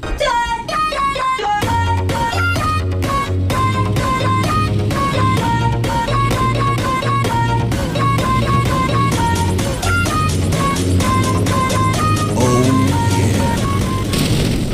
Dad!